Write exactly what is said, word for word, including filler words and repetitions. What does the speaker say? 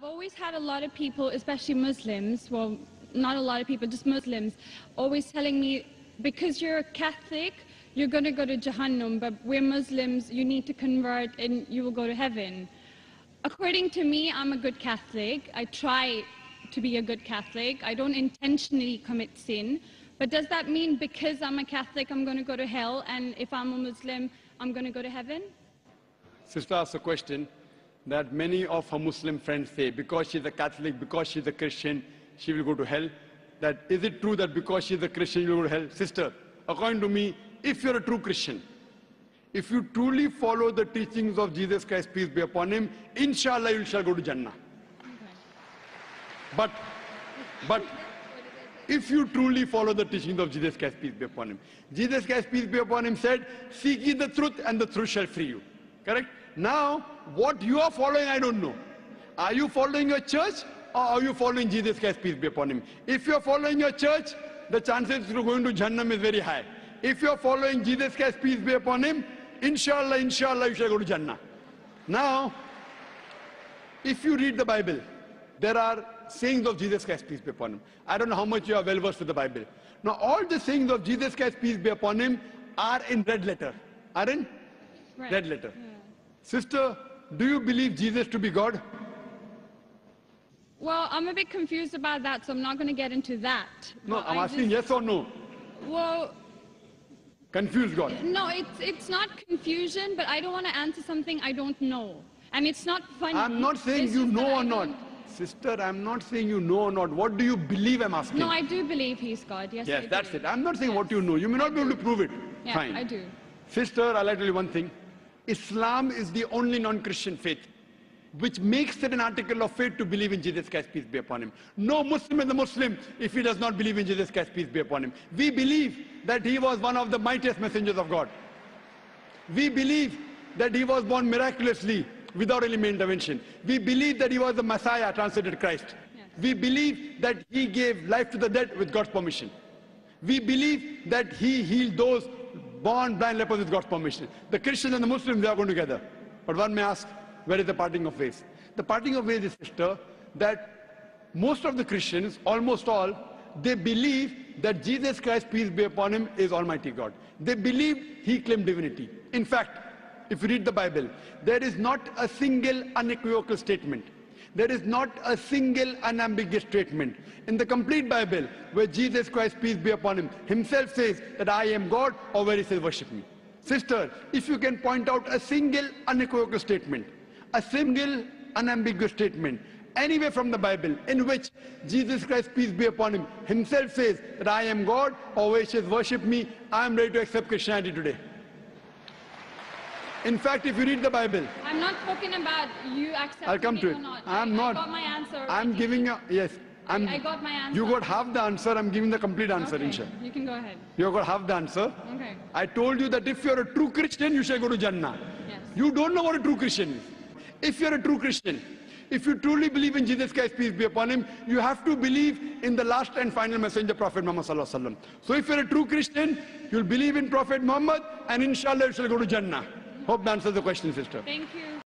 I've always had a lot of people, especially Muslims, well, not a lot of people, just Muslims, always telling me, because you're a Catholic, you're going to go to Jahannam, but we're Muslims, you need to convert and you will go to heaven. According to me, I'm a good Catholic. I try to be a good Catholic. I don't intentionally commit sin. But does that mean because I'm a Catholic, I'm going to go to hell, and if I'm a Muslim, I'm going to go to heaven? Sister asked a question that many of her Muslim friends say, because she's a Catholic, because she's a Christian, she will go to hell. That is it true that because she's a Christian, you will go to hell? Sister, according to me, if you're a true Christian, if you truly follow the teachings of Jesus Christ, peace be upon him, inshallah, you shall go to Jannah. Okay. But, but, if you truly follow the teachings of Jesus Christ, peace be upon him. Jesus Christ, peace be upon him, said, seek ye the truth and the truth shall free you. Correct? Now, what you are following, I don't know. Are you following your church, or are you following Jesus Christ, peace be upon him? If you are following your church, the chances of going to Jahannam is very high. If you are following Jesus Christ, peace be upon him, inshallah, inshallah, you shall go to Jannah. Now, if you read the Bible, there are sayings of Jesus Christ, peace be upon him. I don't know how much you are well versed with the Bible. Now, all the sayings of Jesus Christ, peace be upon him, are in red letter. Are in right. red letter. Yeah. Sister, do you believe Jesus to be God? Well, I'm a bit confused about that, so I'm not going to get into that. No, I'm I asking just... yes or no. Well... Confused God. No, it's, it's not confusion, but I don't want to answer something I don't know. And it's not funny. I'm not saying it's you know or not. Sister, I'm not saying you know or not. What do you believe, I'm asking? No, I do believe he's God. Yes, yes, I that's do. it. I'm not saying yes. what you know. You may not be able to prove it. Yeah, Fine. I do. Sister, I'll tell you one thing. Islam is the only non-Christian faith which makes it an article of faith to believe in Jesus Christ, peace be upon him. No Muslim is a Muslim if he does not believe in Jesus Christ, peace be upon him. We believe that he was one of the mightiest messengers of God. We believe that he was born miraculously without any human intervention. We believe that he was the Messiah, translated Christ. Yes. We believe that he gave life to the dead with God's permission. We believe that he healed those born blind lepers with God's permission. The Christians and the Muslims, they are going together. But one may ask, where is the parting of ways? The parting of ways is, sister, that most of the Christians, almost all, they believe that Jesus Christ, peace be upon him, is Almighty God. They believe he claimed divinity. In fact, if you read the Bible, there is not a single unequivocal statement. There is not a single unambiguous statement in the complete Bible where Jesus Christ, peace be upon him, himself says that I am God, or where he says worship me. Sister, if you can point out a single unequivocal statement, a single unambiguous statement, anywhere from the Bible in which Jesus Christ, peace be upon him, himself says that I am God, or where he says worship me, I am ready to accept Christianity today. In fact, if you read the Bible... I'm not talking about you accepting me or not. I'm not. I got my answer. I'm giving you... Yes. I'm, I, I got my answer. You got half the answer. I'm giving the complete answer, okay. Inshallah. You can go ahead. You got half the answer. Okay. I told you that if you're a true Christian, you shall go to Jannah. Yes. You don't know what a true Christian is. If you're a true Christian, if you truly believe in Jesus Christ, peace be upon him, you have to believe in the last and final messenger, Prophet Muhammad sallallahu alaihi wasallam. So if you're a true Christian, you'll believe in Prophet Muhammad, and inshallah, you shall go to Jannah. Hope that answers the question, sister. Thank you.